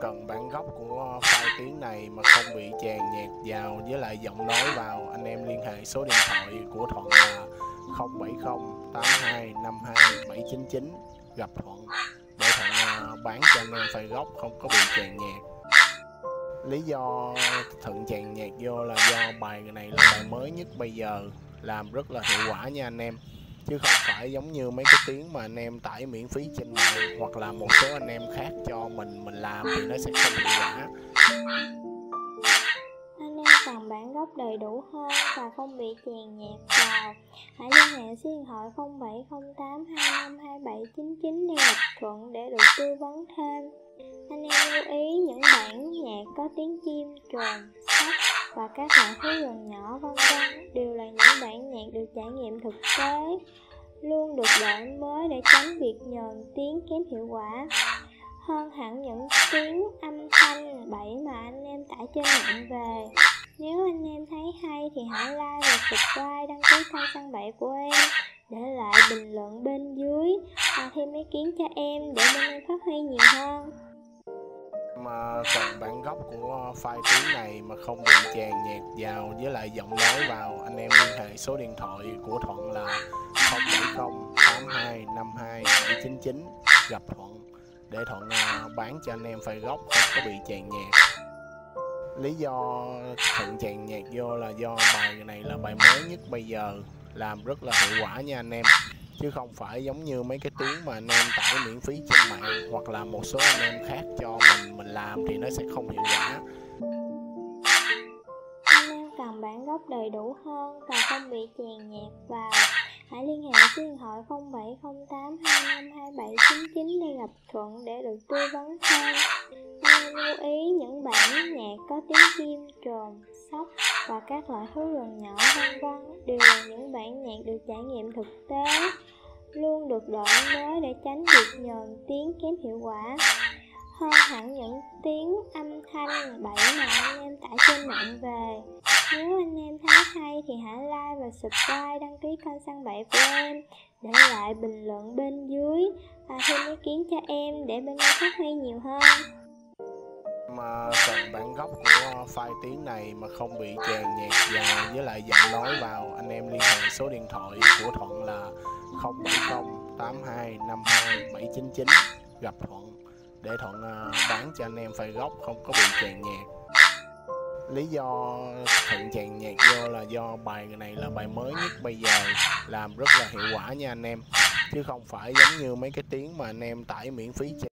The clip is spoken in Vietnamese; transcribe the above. cần bản gốc của file tiếng này mà không bị chèn nhạc vào với lại giọng nói vào, anh em liên hệ số điện thoại của Thuận là 0708252 799, gặp Thuận để Thuận bán cho anh em file gốc không có bị chèn nhạc. Lý do Thuận chèn nhạc vô là do bài này là bài mới nhất bây giờ, làm rất là hiệu quả nha anh em, chứ không phải giống như mấy cái tiếng mà anh em tải miễn phí trên mạng hoặc là một số anh em khác cho mình làm thì nó sẽ không hiệu quả. Anh em cần bản gốc đầy đủ hơn và không bị chèn nhạc vào, hãy liên hệ số điện thoại 0708252799 để gặp Thuận để được tư vấn thêm. Anh em lưu ý những bản nhạc có tiếng chim, trồn, sóc và các loại thú rừng nhỏ v.v. đều là những bản nhạc được trải nghiệm thực tế, luôn được đổi mới để tránh việc nhờn tiếng kém hiệu quả, hơn hẳn những tiếng âm thanh bậy mà anh em tải trên mạng về. Nếu anh em thấy hay thì hãy like và subscribe, đăng ký kênh Săn Bậy của em, để lại bình luận bên dưới và thêm ý kiến cho em để bên em phát huy nhiều hơn. Mà cần bản gốc của file tiếng này mà không bị chèn nhạc vào với lại giọng nói vào, anh em liên hệ số điện thoại của Thuận là 0708252 799, gặp Thuận để Thuận bán cho anh em file gốc không có bị chèn nhạc. Lý do Thuận chèn nhạc vô là do bài này là bài mới nhất bây giờ, làm rất là hiệu quả nha anh em, chứ không phải giống như mấy cái tiếng mà anh em tải miễn phí trên mạng hoặc là một số anh em khác cho mình làm thì nó sẽ không hiệu quả. Anh em cần bản gốc đầy đủ hơn và không bị chèn nhạc vào, hãy liên hệ số điện thoại 0708252799 để gặp Thuận để được tư vấn thêm. Anh em lưu ý những bản nhạc có tiếng chim, trồn, sóc và các loại thú rừng nhỏ v.v. đều là những bản nhạc được trải nghiệm thực tế, luôn được đổi mới để tránh việc nhờn tiếng kém hiệu quả, hơn hẳn những tiếng âm thanh bậy mà anh em tải trên mạng về. Nếu anh em thấy hay thì hãy like và subscribe, đăng ký kênh Săn Bậy của em, để lại bình luận bên dưới và thêm ý kiến cho em để bên em phát huy nhiều hơn. Mà cần bản gốc của file tiếng này mà không bị chèn nhạc vào với lại giọng nói vào, anh em liên hệ số điện thoại của Thuận là 0708252 799, gặp Thuận để Thuận bán cho anh em file gốc không có bị chèn nhạc. Lý do Thuận chèn nhạc vô là do bài này là bài mới nhất bây giờ, làm rất là hiệu quả nha anh em, chứ không phải giống như mấy cái tiếng mà anh em tải miễn phí trên